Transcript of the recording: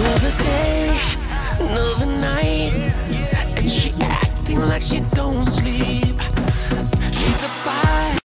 Another day, another night, and she acting like she